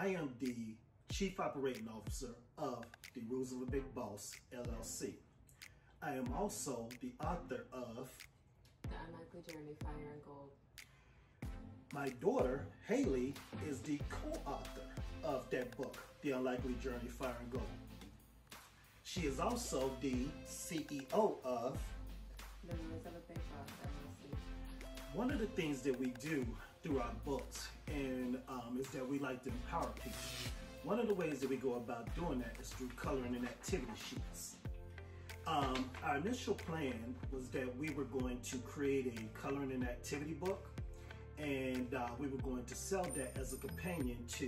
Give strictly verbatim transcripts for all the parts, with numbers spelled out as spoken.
I am the Chief Operating Officer of The Rules of a Big Boss, L L C. I am also the author of The Unlikely Journey, Fire and Gold. My daughter, Haley, is the co-author of that book, The Unlikely Journey, Fire and Gold. She is also the C E O of The Rules of a Big Boss, L L C. One of the things that we do through our books and um, is that we like to empower people. One of the ways that we go about doing that is through coloring and activity sheets. Um, our initial plan was that we were going to create a coloring and activity book, and uh, we were going to sell that as a companion to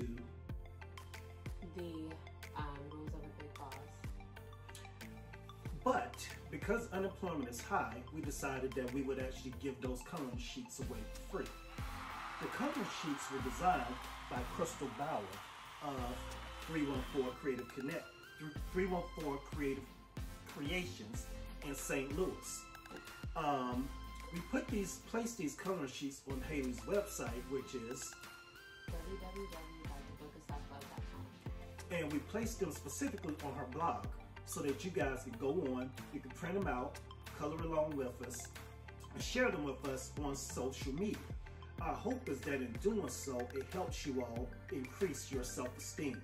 the um, Rules of a Big Boss. But because unemployment is high, we decided that we would actually give those coloring sheets away for free. The coloring sheets were designed by Crystal Bauer of three one four Creative Connect, three one four Creative Creations in Saint Louis. Um, we put these, place these coloring sheets on Haley's website, which is w w w dot the book of self love dot com, and we placed them specifically on her blog so that you guys can go on, you can print them out, color along with us, and share them with us on social media. Our hope is that in doing so, it helps you all increase your self-esteem,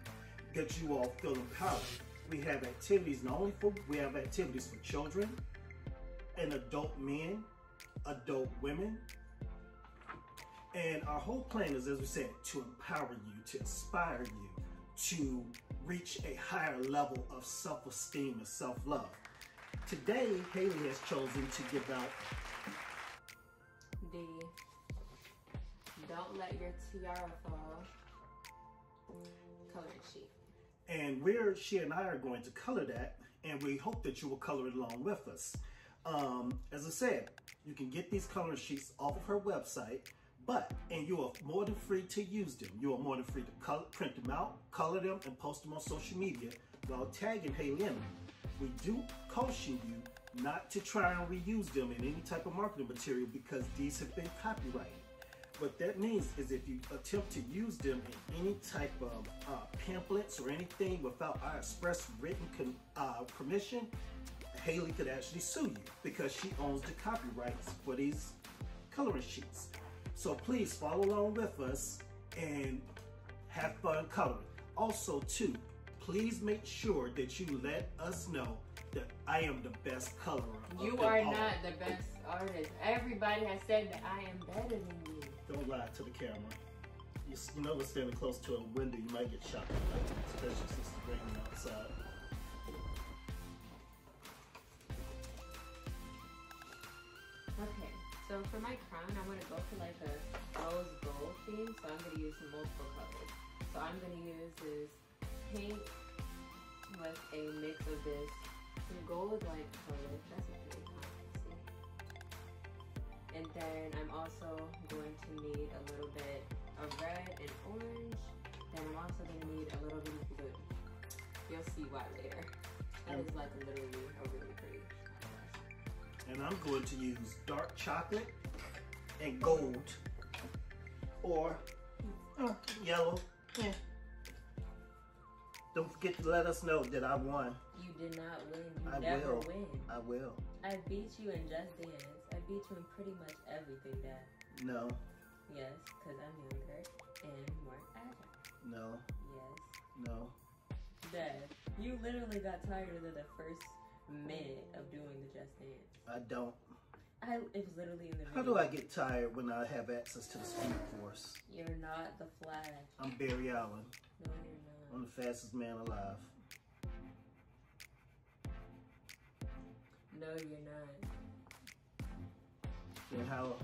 that you all feel empowered. We have activities not only for, we have activities for children and adult men, adult women. And our whole plan is, as we said, to empower you, to inspire you, to reach a higher level of self-esteem and self-love. Today, Haley has chosen to give out the Don't Let Your Tiara Fall coloring sheet. And we're, she and I are going to color that, and we hope that you will color it along with us. Um, as I said, you can get these coloring sheets off of her website, but, and you are more than free to use them. You are more than free to color, print them out, color them, and post them on social media while tagging Haley in them. We do caution you not to try and reuse them in any type of marketing material because these have been copyrighted. What that means is if you attempt to use them in any type of uh, pamphlets or anything without our express written con uh, permission, Haley could actually sue you because she owns the copyrights for these coloring sheets. So please follow along with us and have fun coloring. Also too, please make sure that you let us know that I am the best colorer. You are all. Not the best artist. Everybody has said that I am better than you. Don't lie to the camera. You, you know we're standing close to a window, you might get shot. Especially since it's raining outside. Okay, so for my crown, I want to go for like a rose gold theme, so I'm going to use multiple colors. So I'm going to use this pink with a mix of this gold-like color. That's a pretty color. And then I'm also going to need a little bit of red and orange. Then I'm also going to need a little bit of blue. You'll see why later. That is like literally a really pretty color. And I'm going to use dark chocolate and gold or uh, yellow. Yeah. Don't forget to let us know that I won. You did not win. You I never will. win. I will. I beat you in Just Dance. I beat you in pretty much everything, Dad. No. Yes, because I'm younger and more agile. No. Yes. No. Dad, you literally got tired of the first minute of doing the Just Dance. I don't. I, it was literally in the video. How do I get tired when I have access to the Speed Force? You're not the Flash. I'm Barry Allen. No, you're not. I'm the fastest man alive. No, you're not. Then how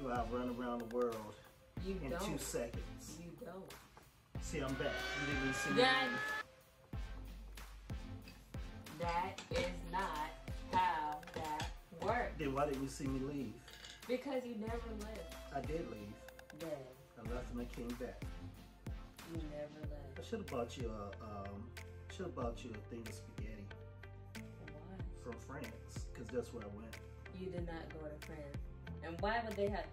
do I run around the world you in don't. two seconds? You don't. See, I'm back. You didn't even see me. That, that is not how that works. Then why didn't you see me leave? Because you never left. I did leave. Then. I left and I came back. You never left. I should have bought you a um. Should have bought you a thing of spaghetti. Why? From France, because that's where I went. You did not go to France. And why would they have,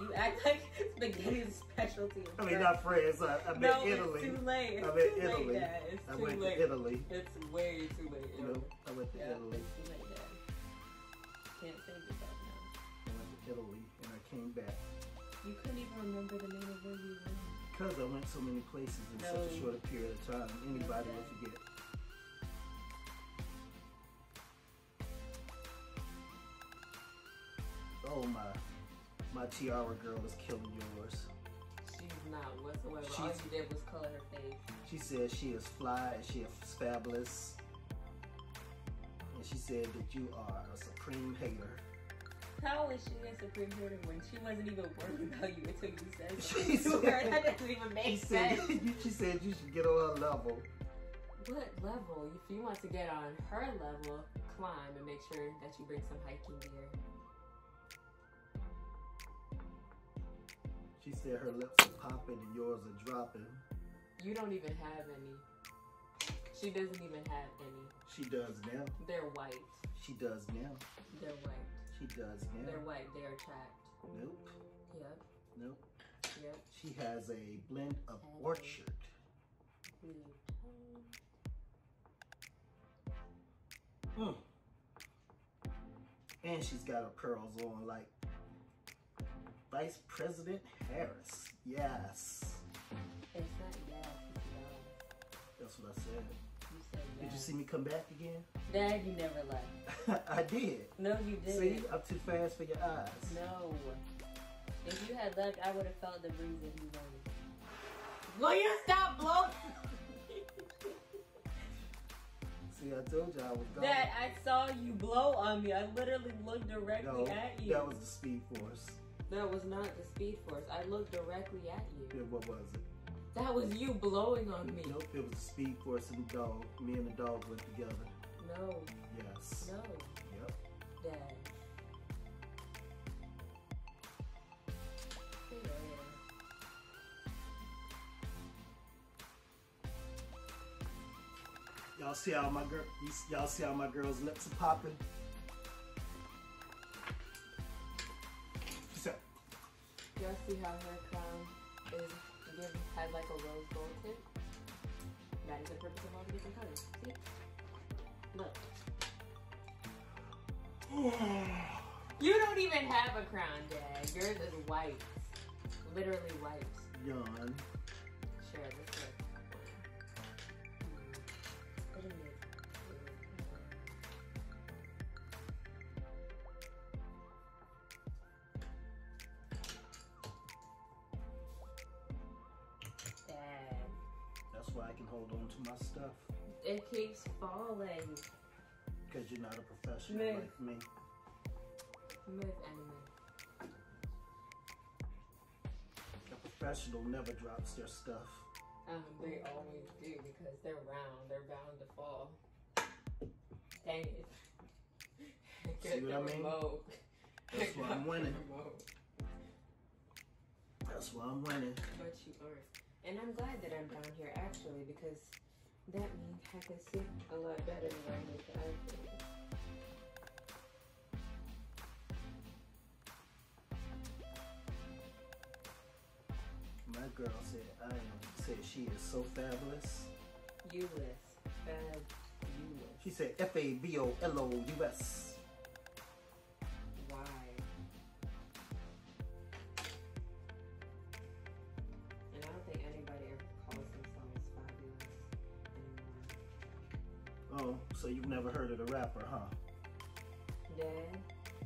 You act like spaghetti is specialty. I mean, not France. I, I meant no, Italy. It's too late. It's I meant Italy. Late, Dad. It's I too went late. to Italy. It's way too late. You know, I went to yeah, Italy. It's too late, Dad. Can't save yourself now. I went to Italy and I came back. You couldn't even remember the name of where you went. Because I went so many places in no. such a short period of time, anybody okay. would forget. Oh my. My tiara girl is killing yours. She's not whatsoever. She's, all she did was color her face. She said she is fly and she is fabulous. And she said that you are a supreme hater. How is she a supreme hater when she wasn't even worried about you until you said something? She said, that doesn't even make she sense. Said, she said you should get on her level. What level? If you want to get on her level, climb and make sure that you bring some hiking gear. She said her lips are popping and yours are dropping. You don't even have any. She doesn't even have any. She does now. They're white. She does now. They're white. She does now. They're white. They are trapped. Nope. Yep. Nope. Yep. She has a blend of and orchard. Mm. And she's got her pearls on like Vice President Harris. Yes. It's not yes, it's no. That's what I said. You said yes. Did you see me come back again? Dad, you never left. I did. No, you didn't. See, I'm too fast for your eyes. No. If you had luck, I would have felt the breeze if you wanted. Will you stop blowing? See, I told you I was gone. Dad, I saw you blow on me. I literally looked directly no, at you. That was the speed force. That was not the speed force. I looked directly at you. Yeah, what was it? That was you blowing on me. Nope, it was the speed force and the dog. Me and the dog went together. No. Yes. No. Yep. Dad. Y'all see how my girl? Y'all see how my girl's lips are popping? Y'all see how her crown is again had like a rose gold tint? That is the purpose of all the different colors. See? Look. You don't even have a crown, Dad. Yours is white. Literally white. Yawn. Sure, this is what it is. I can hold on to my stuff. It keeps falling. Because you're not a professional Myth. like me. Myth anime. A professional never drops their stuff. Um, they always do because they're round. They're bound to fall. Dang it. See what I mean? Remote. That's why I'm winning. That's why I'm winning. But you aren't. And I'm glad that I'm down here actually because that means I can see a lot better than I need to outfit. My girl said I am said she is so fabulous. U S. Fab U S. She said F A B O L O U S. So you've never heard of the rapper, huh? Yeah.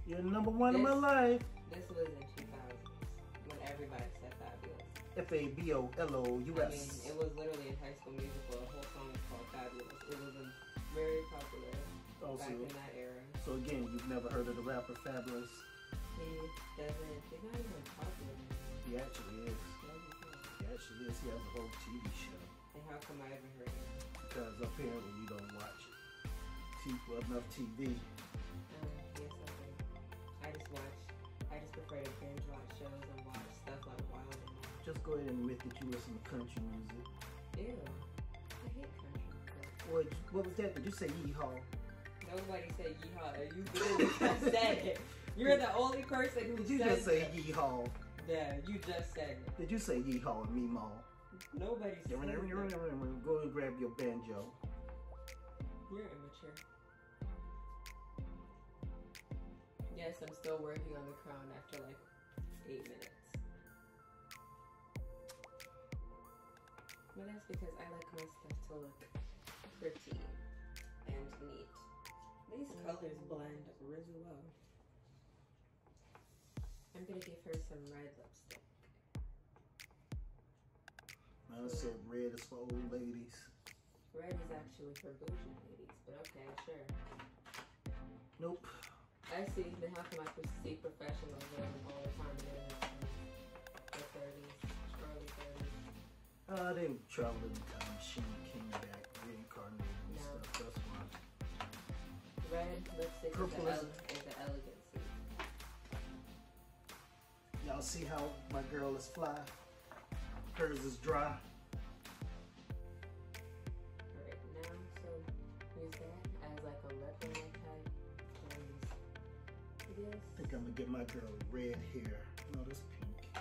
You're number one this, in my life. This was in two thousands when everybody said Fabulous. F A B O L O U S. I mean, it was literally in High School Musical. The whole song was called Fabulous. It was very popular oh, back so, in that era. So again, you've never heard of the rapper Fabulous? He doesn't. He's not even popular anymore. He actually is. He actually is. He has a whole T V show. And how come I haven't heard of it? Because apparently you don't watch it. Well, enough T V. Um, yes, I do. I just watch, I just prefer to binge watch shows and watch stuff like Wild and Wild. Just go ahead and admit that you listen to country music. Ew, I hate country music. What, what was that? Did you say yeehaw? Nobody said yeehaw. You did. I said it. You're the only person who Did you says just say that. Yeehaw? Yeah, you just said it. Did you say yeehaw and meemaw? Nobody said it. Go and grab your banjo. You're immature. Yes, I'm still working on the crown after like eight minutes. But that's because I like my stuff to look pretty and neat. These colors blend really well. I'm gonna give her some red lipstick. Mine said red is for old ladies. Red is actually for bougie ladies, but okay, sure. Nope. I see, even half of my see professionals wear them all the time in their early thirties. Uh, they were traveling um, she came back, reincarnated and no. stuff, that's why. Red lipstick Purple is an elegancy. Y'all see how my girl is fly? Hers is dry. Alright, now, so use that as like a leopard type. Yes. I think I'm gonna get my girl red hair. No, that's pink.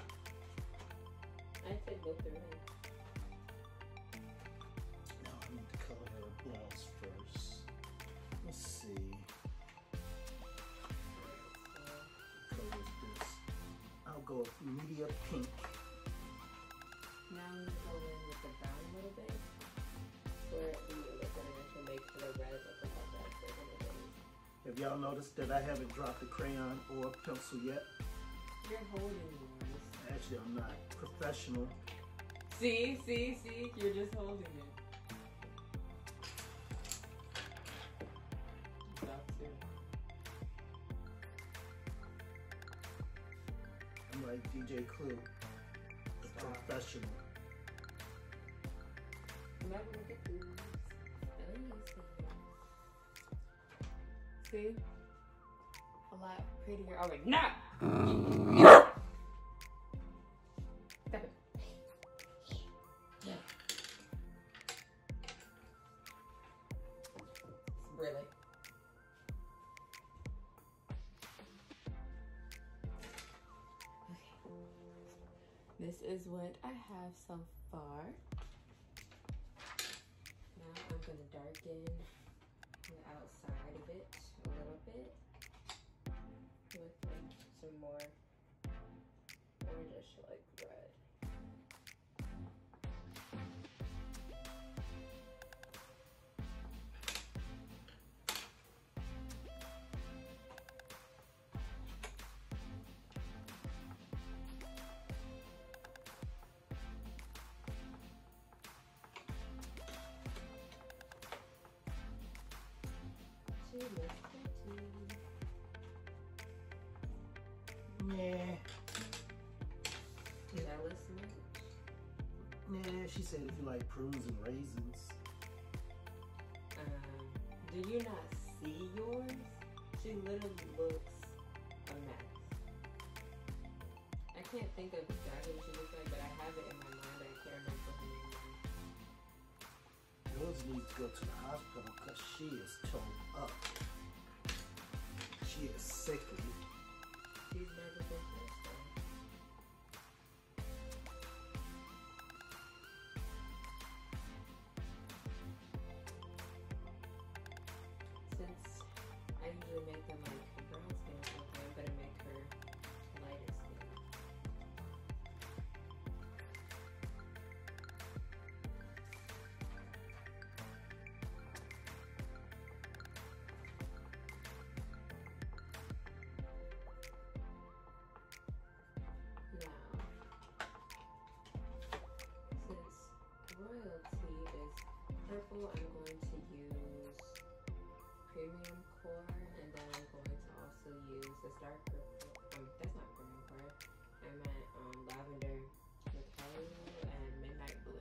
I'd say both are red. Now I need to color her blouse first. Let's see. What color is this? I'll go with media pink. Now I'm gonna go in with the brown a little bit. Where we look at to make the red look like that. Have y'all noticed that I haven't dropped a crayon or a pencil yet? You're holding yours. Actually, I'm not professional. See, see, see, you're just holding it. Stop too. I'm like D J Clue, the professional. I'm not gonna get these. I don't use them. See? A lot prettier already. No! Stop it. Yeah. Really? Okay. This is what I have so far. Now I'm gonna darken the outside of it a little bit with like some more orangish like red. She looks pretty. Yeah. Did I listen? Nah, she said if you like prunes and raisins. Um, do you not see yours? She literally looks a mess. I can't think of exactly what she looks like, but I have it in my mind. I can't remember her name. Rose needs to go to the hospital because she is torn up. She is sickly. She's never been this though. Since I usually make them like brown skin or something, I'm gonna make her lighter skin. Purple, I'm going to use premium core, and then I'm going to also use this dark purple. Um, that's not premium core. I meant um, lavender with yellow and midnight blue.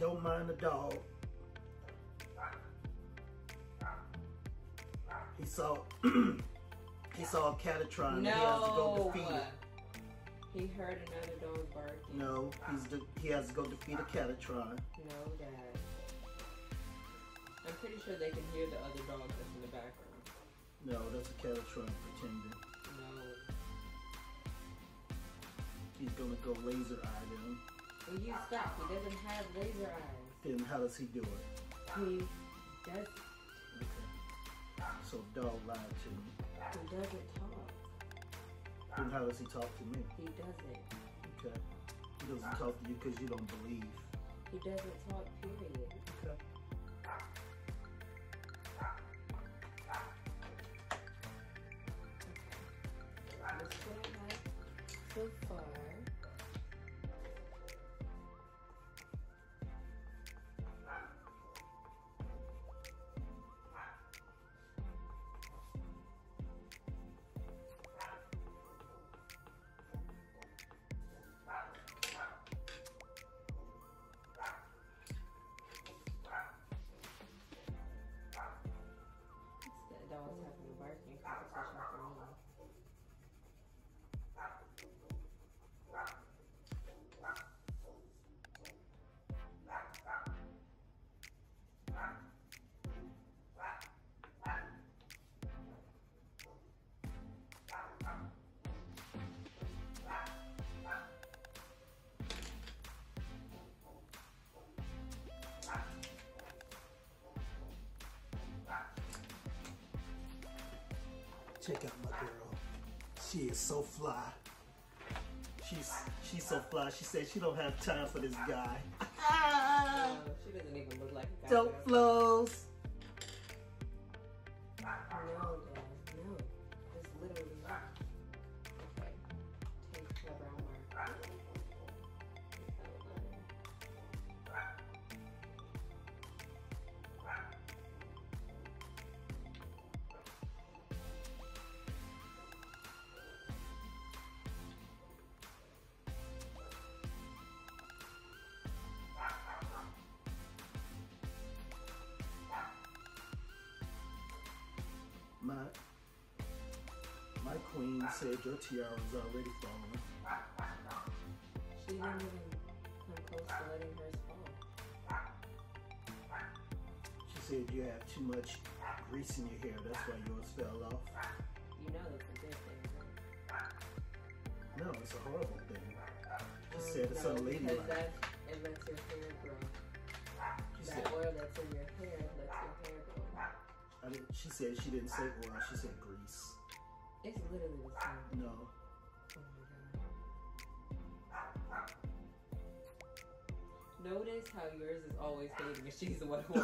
Don't mind the dog. He saw he saw a cat trying no. He has to go defeat it. He heard another dog barking. No, he's de he has to go defeat a Catatron. No, Dad. I'm pretty sure they can hear the other dog that's in the background. No, that's a Catatron pretending. No. He's gonna go laser eye them. Will you stop? He doesn't have laser eyes. Then how does he do it? He does. Okay. So dog lied to me. He doesn't talk. Then how does he talk to me? He doesn't. Okay. He doesn't talk to you because you don't believe. He doesn't talk, period. Okay. Okay. That's what I like so far. Check out my girl. She is so fly. She's she's so fly. She said she don't have time for this guy. Ah! No, she doesn't even look like a guy. Dope flows. No, Dad, no. It's literally not. Okay. Take the brown mark. My, my queen said your tiara is already falling. She didn't even come close to letting hers fall. She said you have too much grease in your hair. That's why yours fell off. You know that's a good thing, right? No, it's a horrible thing. She um, said it's no, unladylike. That, it lets your hair grow. She that said, oil that's in your hair lets your hair grow. I mean, she said she didn't say oil, she said grease. It's literally the same. No. Oh my God. Notice how yours is always hating and she's the one who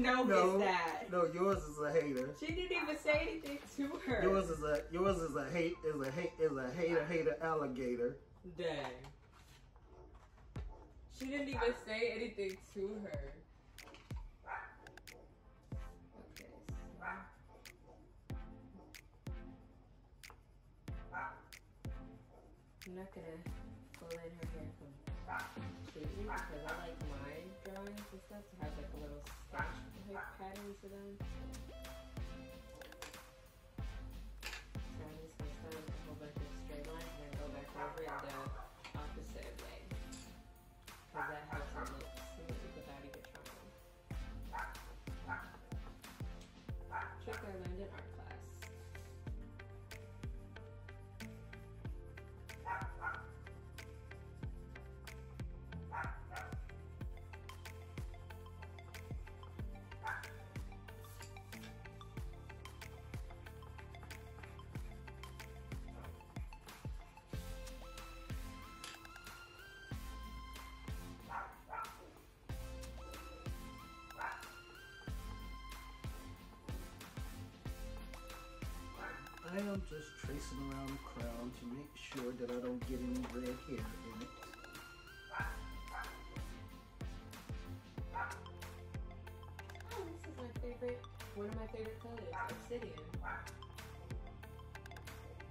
Notice no, that. No, yours is a hater. She didn't even say anything to her. Yours is a yours is a hate is a hate is a hater hater alligator. Dang. She didn't even say anything to her. I'm not gonna fill in her hair completely because I like my drawings and stuff to have like a little sketch pattern to them. So I'm just gonna start with a whole bunch of straight lines and then go back over it the opposite way because that helps it look smooth without even trying. Trick I learned in art class. I am just tracing around the crown to make sure that I don't get any red hair in it. Oh, this is my favorite, one of my favorite colors, obsidian. So if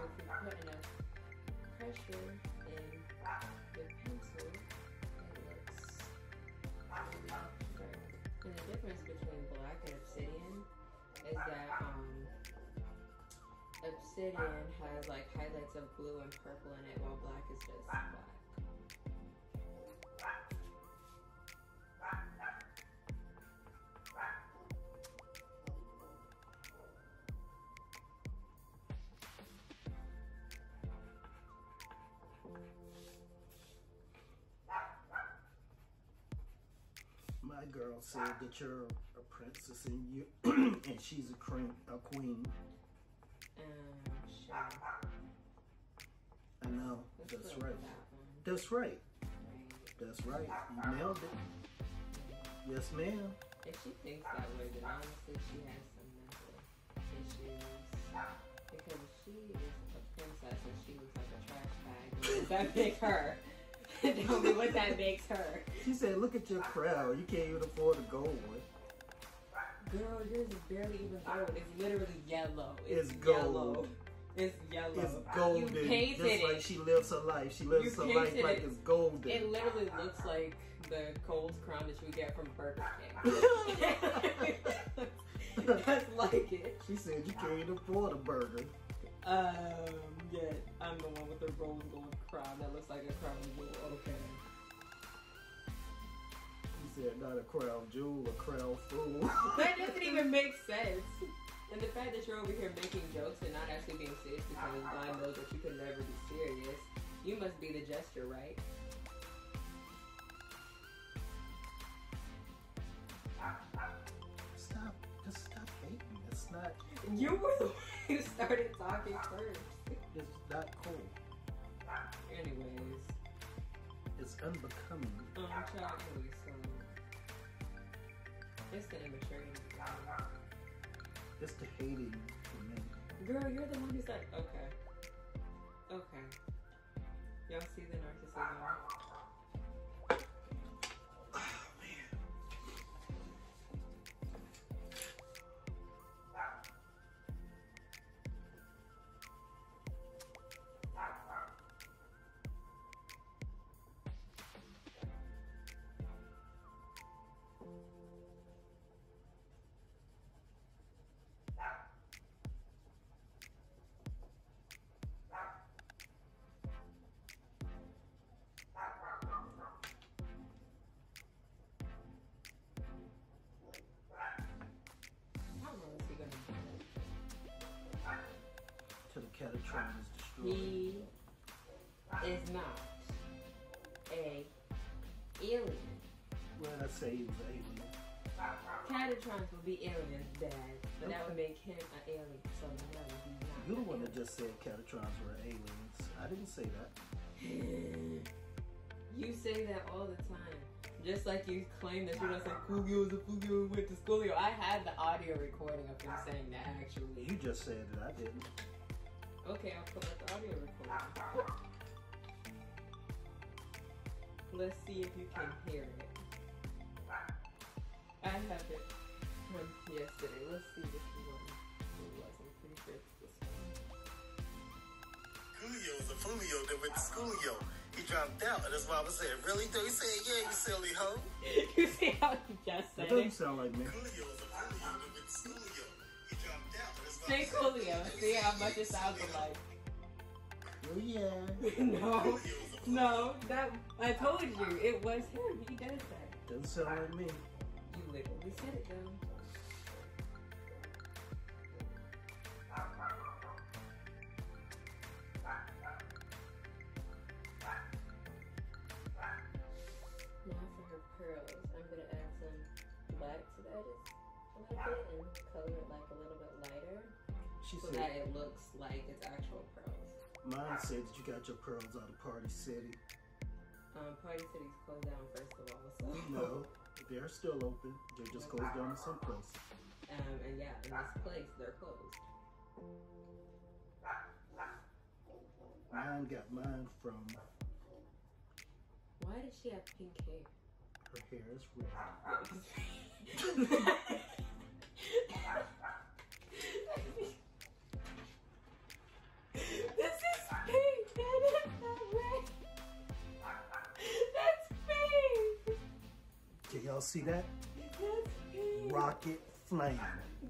you put enough pressure and your pencil, and let's and the difference between black and obsidian is that um, obsidian has like highlights of blue and purple in it, while black is just black. My girl said that you're a princess and you and she's a queen. A queen. Um, sure. I know. Let's That's right. That That's right. right. That's right. You nailed it. Yes, ma'am. If she thinks that way, then honestly, she has some mental issues. Because she is a princess and she looks like a trash bag. Does that make her? Tell me what that makes her. She said, look at your crown. You can't even afford a gold one. Girl, yours is barely even gold. It's literally yellow. It's, it's gold. Yellow. It's yellow. It's golden. You painted Just like it. She lives her life. She lives you her life like it. It's golden. It literally looks like the Kohl's crown that you get from Burger King. That's like it. She said you can't even afford a burger. Um, yeah, I'm the one with the rose gold crown that looks like a crown jewel. Okay. You said not a crown jewel, a crown fool. That doesn't even make sense. And the fact that you're over here making jokes and not actually being serious, because God knows that you can never be serious. You must be the jester, right? Stop. Just stop hating. It's not cool. You were the one who started talking first. It's not cool. Anyways. It's unbecoming. Um, child police, so. It's the immaturity. It's the hating for me. Girl, you're the one who said, okay. Okay. Y'all see the narcissism? He is not a alien. Well, I say he was an alien. Catatrons would be aliens, Dad, but okay. That would make him an alien. So no, that would be not. You're the one that just said Catatrons were aliens. I didn't say that. You say that all the time. Just like you claim that you're not saying Coogio was a Coogio went to schoolio. I had the audio recording of him saying that actually. You just said that I didn't. Okay, I'll pull up the audio recording. Let's see if you can hear it. I have it from yesterday. Let's see which one it was. I'm pretty sure it's this one. Coolio's a foolio that went to schoolio. He dropped out, and that's why I was saying, really? Though he said, yeah, you silly hoe. You see how he just said it? It doesn't sound like me. Coolio's a foolio that went to schoolio. Say Coolio. See how much it sounds alike. Oh yeah. No. No. That I told you it was him. He does that. Doesn't sound like me. You literally said it though. Now for her pearls, I'm gonna add some black to that. A little bit and color it like a little bit lighter she so said, that it looks like it's actual pearls. Mine said that you got your pearls out of Party City. Um, Party City's closed down first of all, so. No, they're still open. They just closed down in some places. Um, and yeah, in this place, they're closed. Mine got mine from... Why did she have pink hair? Her hair is red. This is pink. See that? Rocket flame.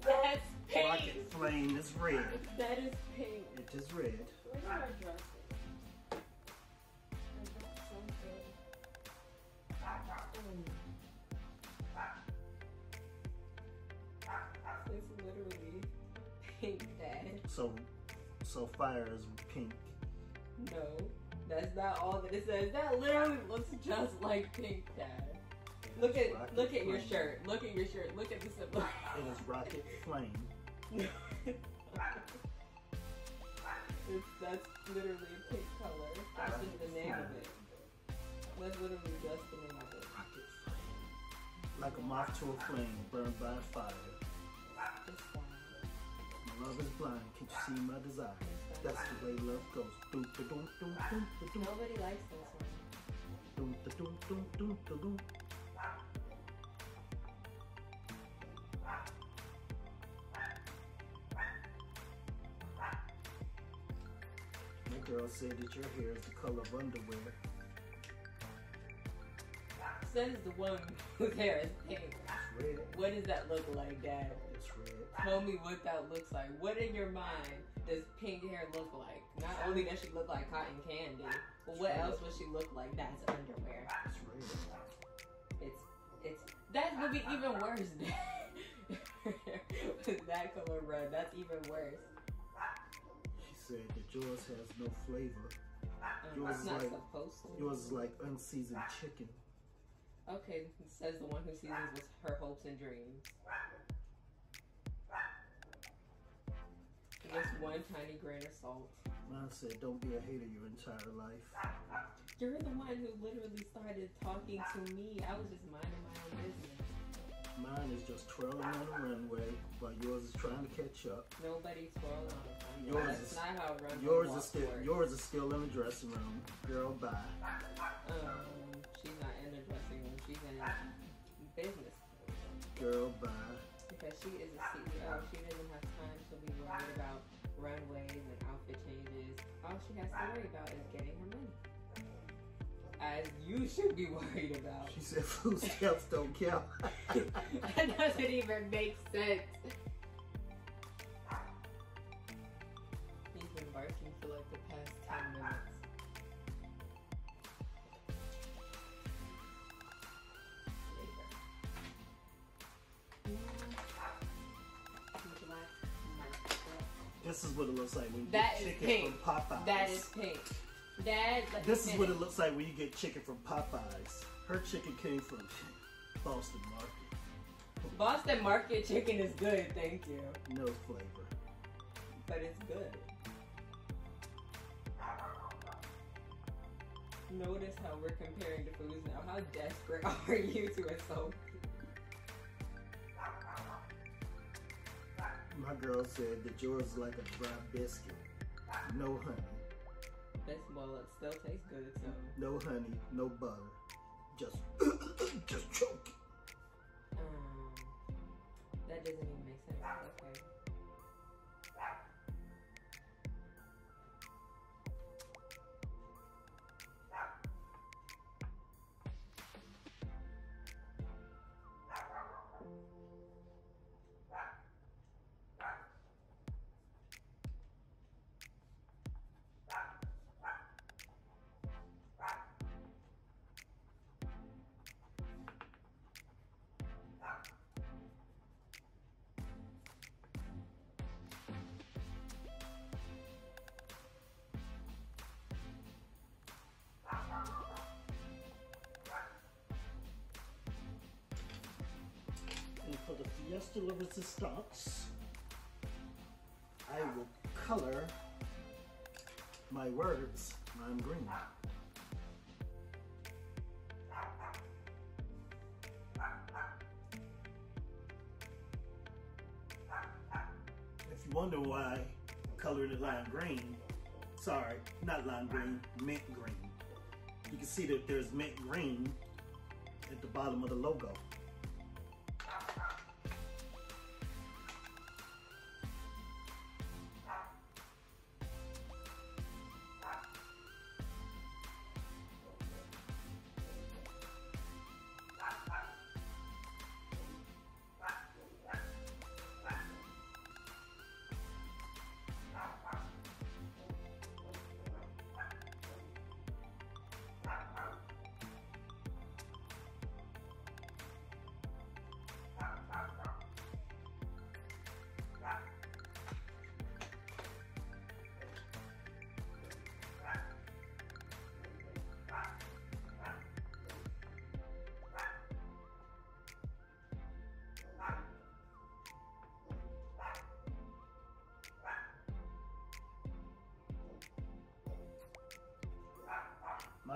That's pink. Rocket flame is red. That is pink. It is red. Where did I dress it? I got something. Mm. It's literally pink, Dad. So, so fire is pink. No, that's not all that it says. That literally looks just like pink, Dad. Look at rocket look at flame. your shirt. Look at your shirt. Look at the symbol. It is rocket flame. it's, that's literally pink color. That's rocket just the name flame. of it. That's literally just the name of it. Rocket flame. Like a moth to a flame, burned by fire. It's fine. My love is blind. Can't you see my desire? That's the way love goes. Nobody likes this one. The girl said that your hair is the color of underwear. That is the woman whose hair is pink. It's red. What does that look like, Dad? It's red. Tell me what that looks like. What in your mind does pink hair look like? Not only does she look like cotton candy, but what else would she look like? That's underwear. It's red. It's, it's, that would be even worse. With that color red, that's even worse. She said that yours has no flavor. Um, yours, is not like, supposed to. yours is like unseasoned chicken. Okay, says the one who seasons with her hopes and dreams. Just one tiny grain of salt. Mine said, don't be a hater your entire life. You're the one who literally started talking to me. I was just minding my own business. Mine is just twirling on the runway, while yours is trying to catch up. Nobody twirls on the runway. Yours That's is, not how runway yours is still works. Yours is still in the dressing room. Girl, bye. Um, she's not in the dressing room. She's in business. Girl, bye. Because she is a C E O, she doesn't have time to be worried about runways and outfit changes. All she has to worry about is getting her money. As you should be worried about. She said food stamps don't count. That doesn't even make sense. He's been barking for like the past ten minutes. This is what it looks like when you that get chicken pink. from Popeyes. That is pink. That, this is pink. what it looks like when you get chicken from Popeyes. Her chicken came from Boston Market. Boston Market chicken is good, thank you. No flavor. But it's good. Notice how we're comparing the foods now. How desperate are you to insult? My girl said that yours is like a dry biscuit. No honey. Best of all, it still tastes good, so. No honey, no butter. Just, just choke it. Um, that doesn't even make sense. Okay. For the Fiesta La Resistance, I will color my words lime green. If you wonder why I'm coloring it lime green, sorry, not lime green, mint green. You can see that there's mint green at the bottom of the logo.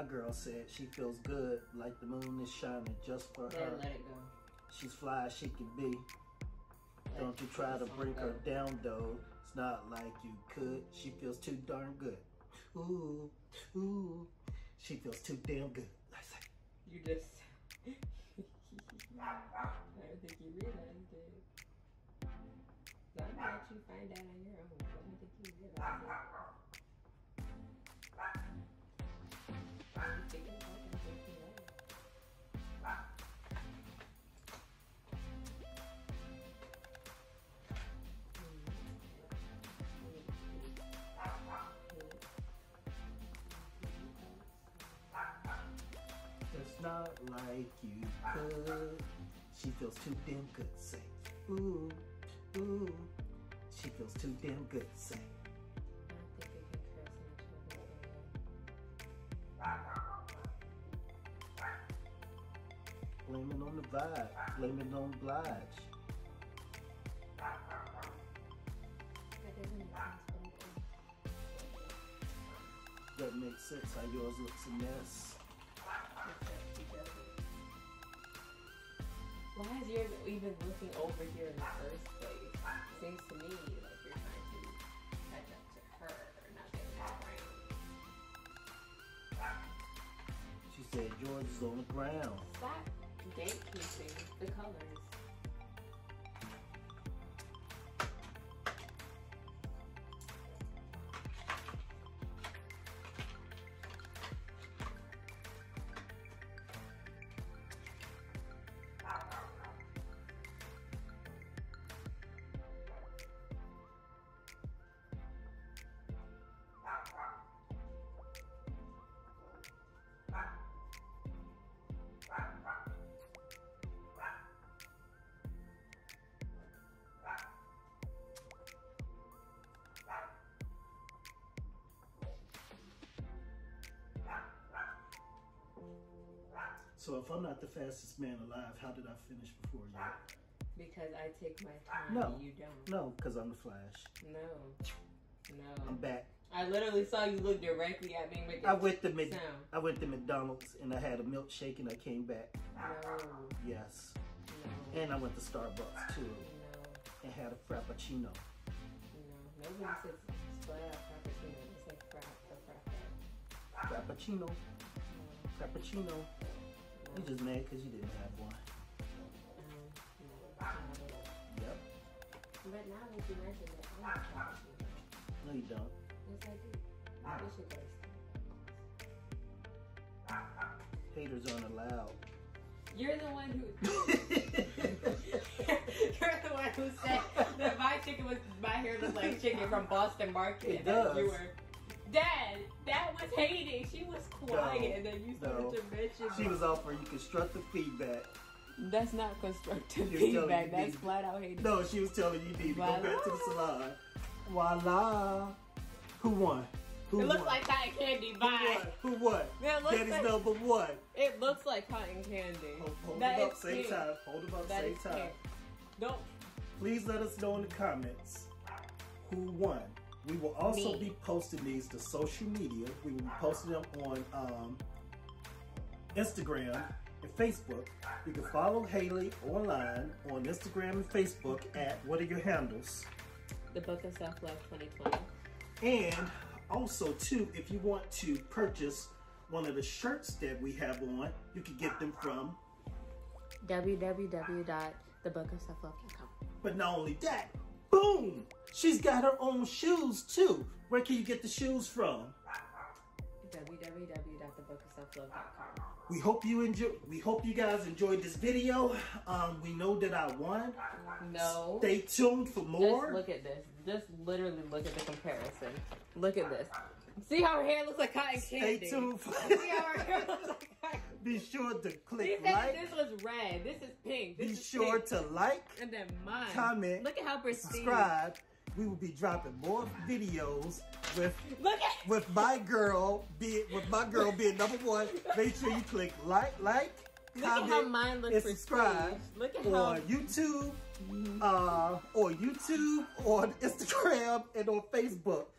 my girl said she feels good, like the moon is shining just for her. Let it go. She's fly as she can be. Don't you try to bring her down, though. It's not like you could. She feels too darn good. Ooh, ooh. She feels too damn good. You just... I don't think you realized it. I'm gonna let you find out on your own. I don't think you realize it. You think you're talking to me? Not like you could. She feels too damn good, say. Ooh, ooh. She feels too damn good, say. I don't think we can curse much. Blame it on the vibe. Blame it on Blige. That doesn't make sense. That makes sense. How yours looks a mess. Why is yours even looking over here in the first place? It seems to me like you're trying to catch up to her or not getting that ground. She said yours is on the ground. Stop gatekeeping the colors. So if I'm not the fastest man alive, how did I finish before you? Because I take my time. No, and you don't. No, because I'm the Flash. No, no. I'm back. I literally saw you look directly at me with the I went to Mc sound. I went to McDonald's and I had a milkshake and I came back. No. Yes. No. And I went to Starbucks too. No. And had a frappuccino. No, nobody says flat frappuccino. It's like frap or frappe. Frappuccino. No. Frappuccino. You just mad because you didn't have one. Mm-hmm. Yep. But now that you mentioned that, I'm not trying to do that. No, you don't. Yes, I do. I wish it was. Haters aren't allowed. You're the one who... You're the one who said that my chicken was... My hair looked like chicken from Boston Market. It does. You were... Dad, that was hating. She was quiet, no, and then you started no. to mention. She was offering you constructive feedback. That's not constructive feedback. That's flat out hating. No, she was telling you need to go back to the salon. Voila. Who won? Who it won? Looks like cotton candy. Bye. Who won? Who won? Looks Daddy's like, number one. It looks like cotton candy. Hold, hold them up, same cute. time. Hold them up, that same time. Cute. Don't. Please let us know in the comments who won. We will also Me. be posting these to social media. We will be posting them on um, Instagram and Facebook. You can follow Haley online on Instagram and Facebook at, what are your handles? The Book of Self Love twenty twenty. And also too, if you want to purchase one of the shirts that we have on, you can get them from w w w dot the book of self love dot com. But not only that, boom! She's got her own shoes too. Where can you get the shoes from? w w w dot the book of self love dot com. We hope you enjoy. We hope you guys enjoyed this video. Um, we know that I won. No. Stay tuned for more. Just look at this. Just literally look at the comparison. Look at this. See how her hair looks like cotton candy. Stay tuned. For See how her hair looks like cotton candy. Be sure to click See, like. This was red. This is pink. This Be is sure pink. to like. And then mine. Comment. Look at how pristine. Subscribe. We will be dropping more videos with Look at with my girl being with my girl being number one. Make sure you click like, like, Look comment, at how mine looks and subscribe. Look at on how... YouTube, uh, on YouTube, on Instagram, and on Facebook.